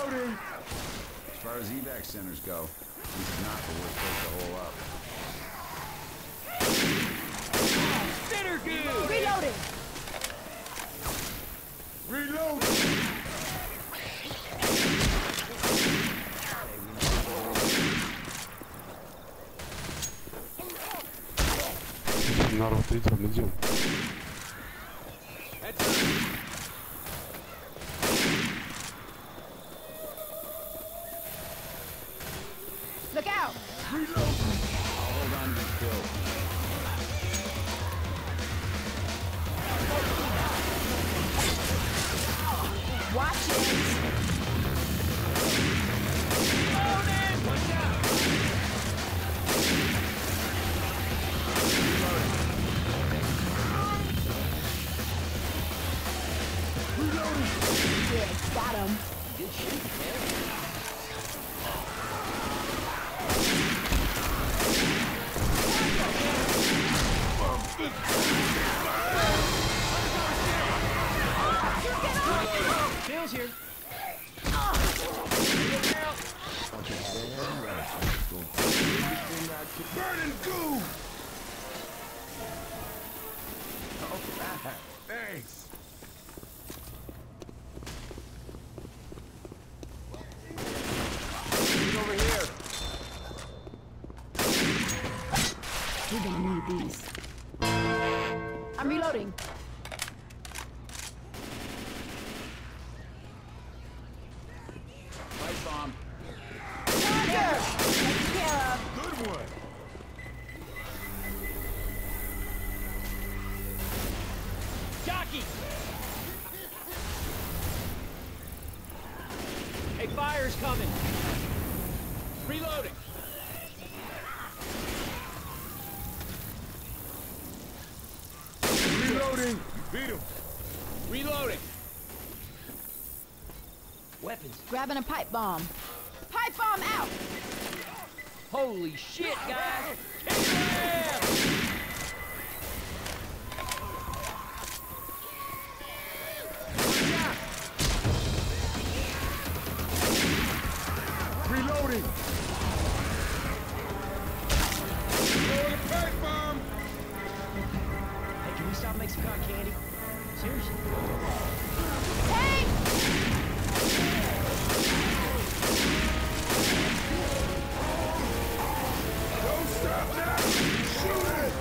Reloading! As far as evac centers go, this is not the workplace to hole up. Center goo! Reloading! Reloading! Надо встретиться в ледю. Look out! Reload! I'll hold on to kill. Watch it! Loaded! Watch out! Reloading! Yeah, got him. Good shit, man. Tails here. Burning goo. Thanks. He's over here. We're gonna need these. I'm reloading. Hey, fire's coming. Reloading. Reloading. You beat him. Reloading. Weapons. Grabbing a pipe bomb. Pipe bomb out. Holy shit, guys. Kick him. Reloading! Reloading pipe bomb! Hey, can we stop making some cotton candy? Seriously? Hey! Don't stop now! Shoot it!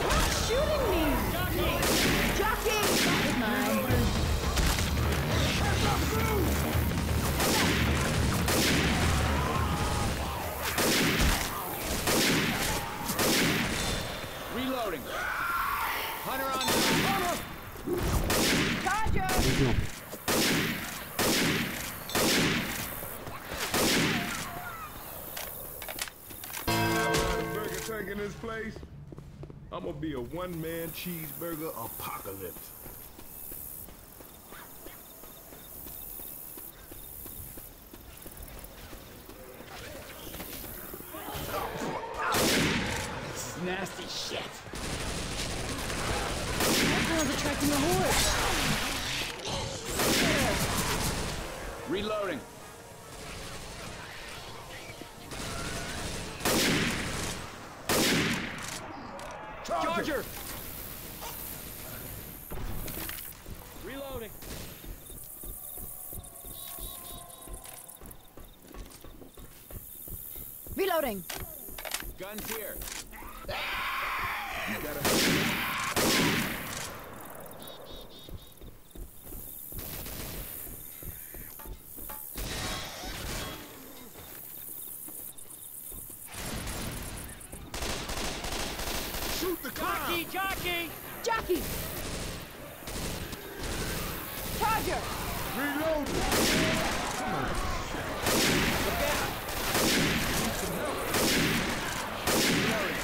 Stop shooting me! Jockey! Jockey! Reloading. Hunter on the Hunter! Roger! Burger tank in this place. I'm gonna be a one-man cheeseburger apocalypse. Nasty shit. That girl's attracting the horse. Reloading. Charger. Reloading. Reloading. Guns here. Shoot the car! Jockey, jockey! Jockey! Charger! Reload! Come on. Look out! Need some help. Reloading.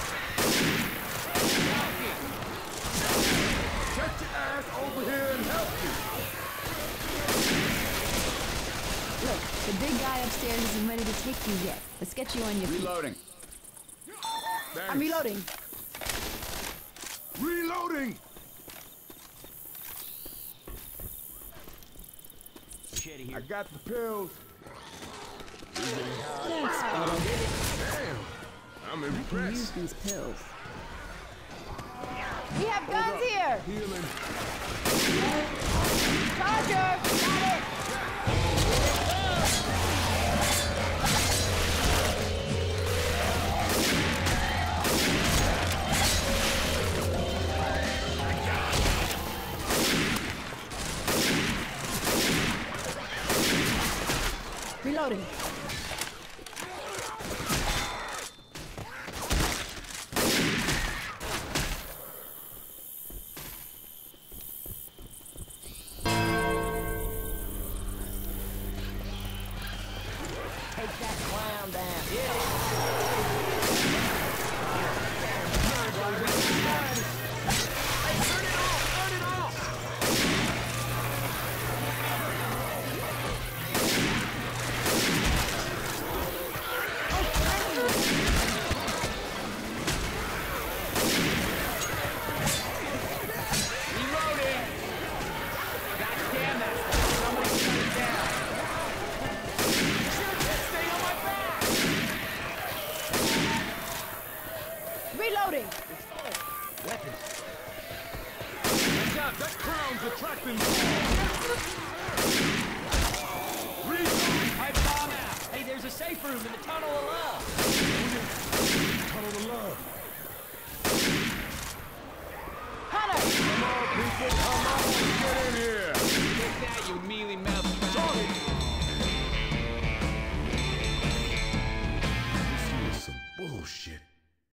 Get your ass over here and help me! Look, the big guy upstairs isn't ready to take you yet. Let's get you on your feet. Reloading. Thanks. I'm reloading. Reloading! bitch out of here. I got the pills. Thanks, buddy. Damn, I'm impressed. Use these pills. We have guns here. Healing. Roger, got it. Reloading. Hunter! Come on, people, come on, get in here!